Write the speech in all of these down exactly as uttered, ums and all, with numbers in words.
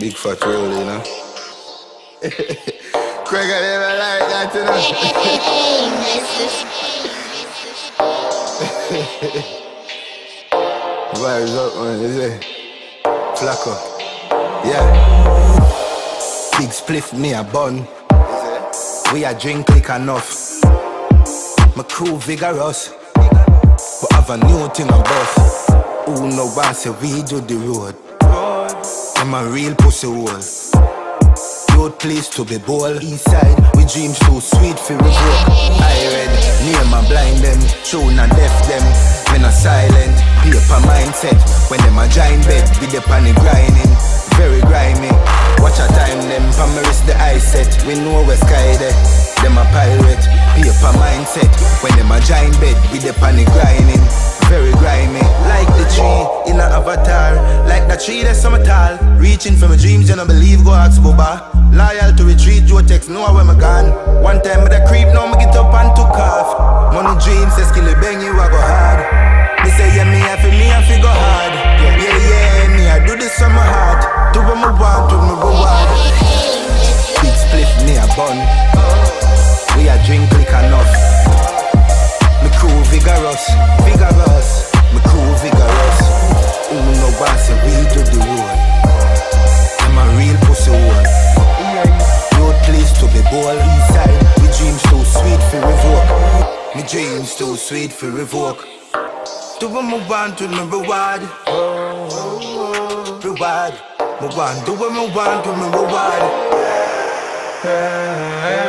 Big fat roll, you know. Craig, I never like that, you know. Vibes up, man, you see. Flacco, yeah. Big spliff, me a bun. We a drink click enough. My crew vigorous, but have a new thing on bus. Who no one say we do the road. I'm a real pussy hole. Youth place to be bold. Inside, we dreams too sweet for we broke. I read, name and blind them, shown and deaf them. Men are silent, paper mindset. When them a giant bed, we the panic grinding. Very grimy, watch a time them. Pamaris the eye set, we know where sky there. Them a pirate, paper mindset. When them a giant bed, we the panic grinding. Very grimy, like the tree in an avatar. Like the tree that's some tall. Reaching for my dreams, you don't believe, go ask Bubba. Loyal to retreat, Joe text, know where my gone. One time with a creep, now me get up and took off. Money dreams, says kill bang you, I go hard. Me say yeah, me have me, I feel go hard. Yeah, yeah, me, I do this on my heart. Do what me want, do me reward. Big spliff, me a bun. We a drink click enough. Cool vigorous, vigorous, me cool vigorous. Who no one say we do the road. I'm a real pussy hole. Youth place to be bold. Inside, me dreams too sweet for revoke. Me dreams too sweet for revoke. Do what me want with me reward. Reward, me want. Do what me want with me reward. Yeah.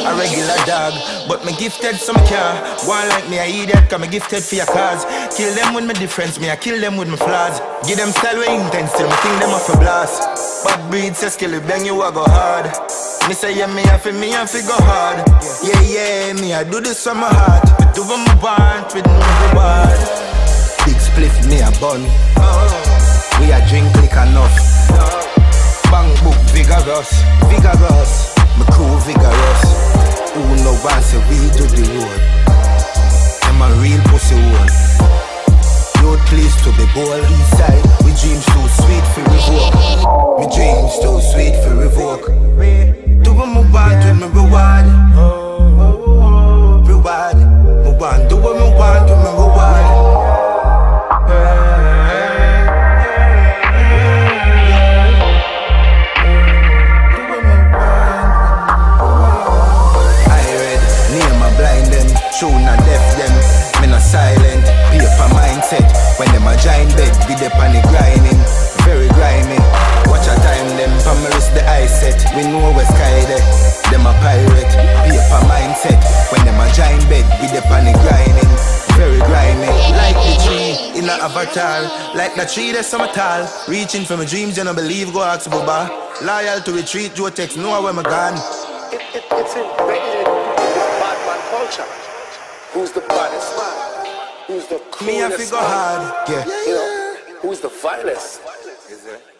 A regular dog, but me gifted so me care. One like me a idiot, cause me gifted for your cause. Kill them with my difference, me I kill them with my flaws. Give them style with intense, till me think them off a blast. Bad breed says kill it, bang you I go hard. Me say yeah, me a fi me and fi go hard. Yeah, yeah, me I do this on my heart. Me do what me want with no reward. Big spliff, me a bun. We a drink click enough. Bang book vigorous, vigorous. Me cool vigorous. Who no one say we do the road. I'm a real pussy hole. Youth place to be bold. Inside, we dreams too sweet for revoke. Me dreams too sweet for revoke. Do what me want with me reward. Reward, me want. Do what me want with me reward. Shown and left them, men are silent, paper mindset. When them a giant bed, we the panic grinding, very grimy. Watch a time them, Pamaris the eye set, we know where sky there. Them a pirate, paper mindset. When them a giant bed, we the panic grinding, very grimy. Like the tree in an avatar, like the tree that's some tall. Reaching for my dreams, you don't believe, go ask Bubba. Loyal to retreat, Joe text, know where my gone. It, it, it's embedded in the madman culture. Who's the baddest man? Who's the coolest man? Me, I figure hard. Yeah. Yeah, yeah. You know, who's the vilest? Is it?